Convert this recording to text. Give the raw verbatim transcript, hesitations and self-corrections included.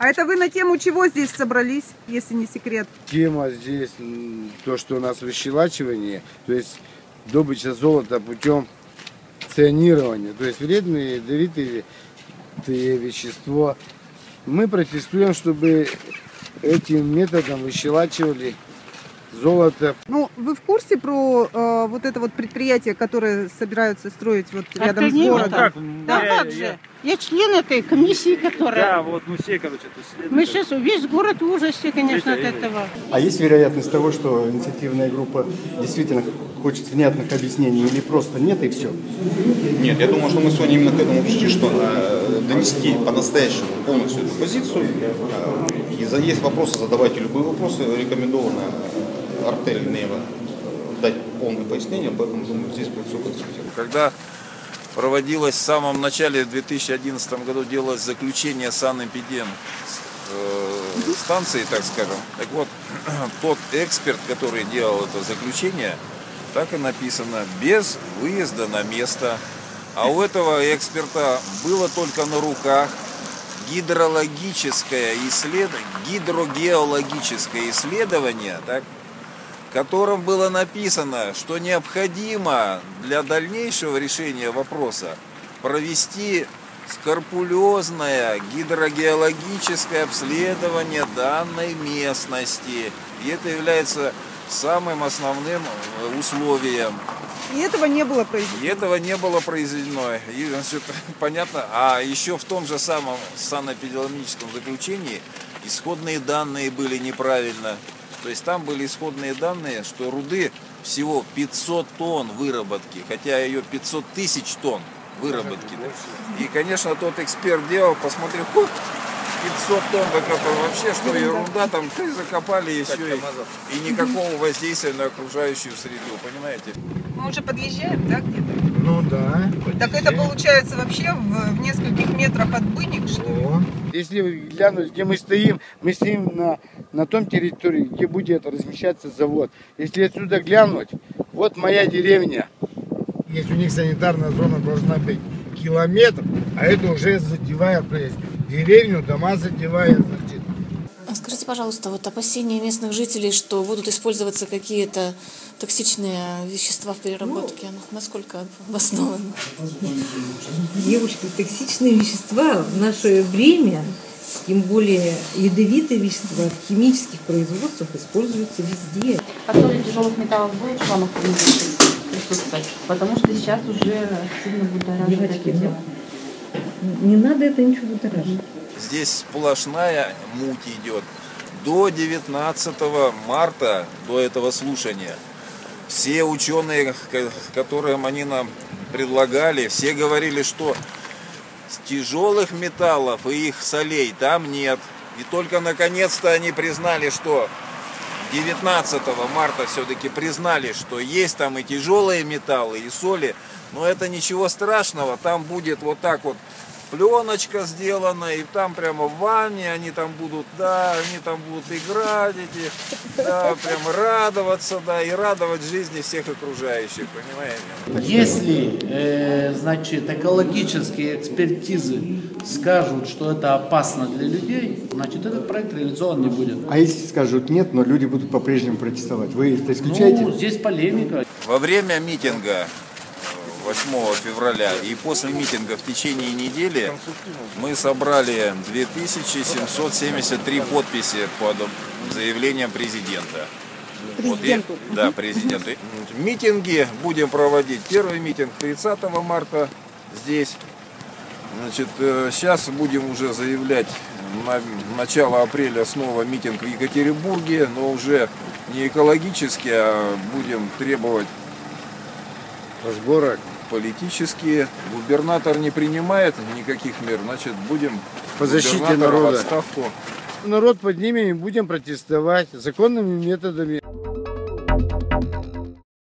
А это вы на тему чего здесь собрались, если не секрет? Тема здесь, то, что у нас выщелачивание, то есть добыча золота путем ционирования, то есть вредные ядовитые вещества. Мы протестуем, чтобы этим методом выщелачивали золото. Ну, вы в курсе про э, вот это вот предприятие, которое собираются строить вот а рядом с городом? Как? Да, я, как же. Я... я член этой комиссии, которая... Да, вот мы все, короче, тут мы сейчас весь город в ужасе, конечно, это, от этого. А есть вероятность того, что инициативная группа действительно хочет внятных объяснений или просто нет и все? Нет, я думаю, что мы сегодня именно к этому пришли, что донести по-настоящему полностью эту позицию. И есть вопросы, задавайте любые вопросы, рекомендовано артельные дать полное пояснение, поэтому думаю, здесь будет все конструктивно. Когда проводилось в самом начале, в две тысячи одиннадцатом году, делалось заключение санэпидемстанции, так скажем. Так вот, тот эксперт, который делал это заключение, так и написано, без выезда на место. А у этого эксперта было только на руках гидрологическое исследование, гидрогеологическое исследование, так, в котором было написано, что необходимо для дальнейшего решения вопроса провести скрупулезное гидрогеологическое обследование данной местности. И это является самым основным условием. И этого не было произведено. И этого не было произведено. И, значит, понятно. А еще в том же самом санэпидемиологическом заключении исходные данные были неправильно. То есть там были исходные данные, что руды всего пятьсот тонн выработки, хотя ее пятьсот тысяч тонн выработки. Да? И, конечно, тот эксперт делал, посмотрел, пятьсот тонн закопали, вообще, что ерунда, там закопали и все, и, и никакого воздействия на окружающую среду, понимаете? Мы уже подъезжаем, да, где-то? Ну да. Так это получается вообще в, в нескольких метрах от Быник, что ли? Если глянуть, где мы стоим, мы стоим на, на том территории, где будет размещаться завод. Если отсюда глянуть, вот моя деревня. Если у них санитарная зона должна быть километр, а это уже задевая пресс. Деревню, дома задевает. Скажите, пожалуйста, вот опасения местных жителей, что будут использоваться какие-то токсичные вещества в переработке, ну, насколько обоснованы? Девушки, токсичные вещества в наше время, тем более ядовитые вещества в химических производствах используются везде. Подсоль тяжелых металлов будет в планах присутствовать, потому что сейчас уже сильно будоражит такие дела. Не надо это ничего будоражить. Здесь сплошная муть идет. До девятнадцатого марта, до этого слушания, все ученые, которым они нам предлагали, все говорили, что тяжелых металлов и их солей там нет. И только наконец-то они признали, что девятнадцатого марта все-таки признали, что есть там и тяжелые металлы, и соли. Но это ничего страшного, там будет вот так вот пленочка сделана, и там прямо в ванне они там будут, да, они там будут играть, эти, да, прям радоваться, да, и радовать жизни всех окружающих, понимаете? Если, э, значит, экологические экспертизы скажут, что это опасно для людей, значит, этот проект реализован не будет. А если скажут нет, но люди будут по-прежнему протестовать, вы это исключаете? Ну, здесь полемика. Во время митинга восьмого февраля и после митинга в течение недели мы собрали две тысячи семьсот семьдесят три подписи под заявлением президента. Президенту. Вот, и, да, президенту. Митинги будем проводить. Первый митинг тридцатого марта здесь. Значит, сейчас будем уже заявлять на начало апреля снова митинг в Екатеринбурге, но уже не экологически, а будем требовать разборок политические. Губернатор не принимает никаких мер, значит, будем по защите народа в отставку. Народ поднимем и будем протестовать законными методами.